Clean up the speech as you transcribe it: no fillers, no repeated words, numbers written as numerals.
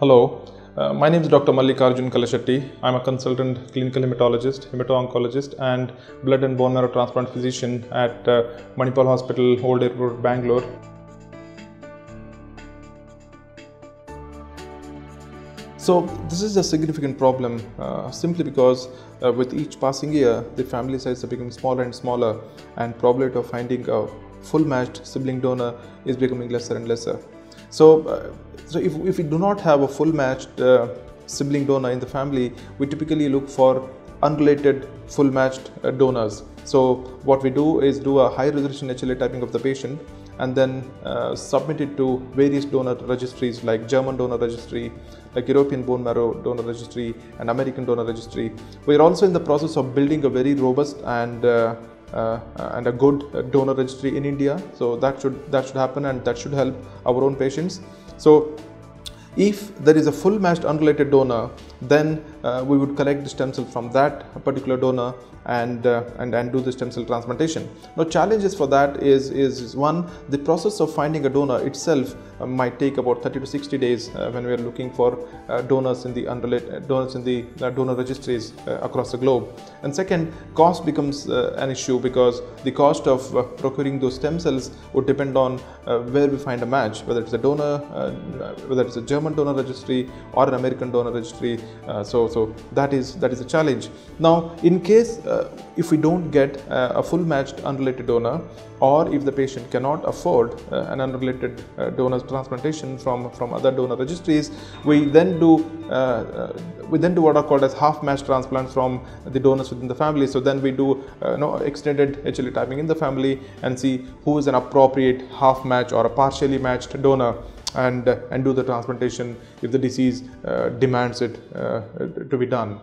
Hello, my name is Dr. Mallikarjun Kalashetty. I'm a consultant clinical hematologist, hemato-oncologist and blood and bone marrow transplant physician at Manipal Hospital, Old Airport, Bangalore. So this is a significant problem simply because with each passing year, the family size are becoming smaller and smaller, and probability of finding a full matched sibling donor is becoming lesser and lesser. So, if we do not have a full matched sibling donor in the family, we typically look for unrelated full matched donors. So what we do is do a high resolution HLA typing of the patient and then submit it to various donor registries like German donor registry, like European bone marrow donor registry and American donor registry. We are also in the process of building a very robust and a good donor registry in India, so that should happen and that should help our own patients. So if there is a full matched unrelated donor, then we would collect the stem cell from that particular donor and do the stem cell transplantation. Now, challenges for that is one, the process of finding a donor itself might take about 30 to 60 days when we are looking for donors in the donor registries across the globe. And second, cost becomes an issue because the cost of procuring those stem cells would depend on where we find a match, whether it's a donor, whether it's a German donor registry or an American donor registry. So that is a challenge. Now, in case if we don't get a full matched unrelated donor, or if the patient cannot afford an unrelated donor's transplantation from other donor registries, we then do what are called as half matched transplants from the donors within the family. So then we do extended HLA typing in the family and see who is an appropriate half match or a partially matched donor, and do the transplantation if the disease demands it to be done.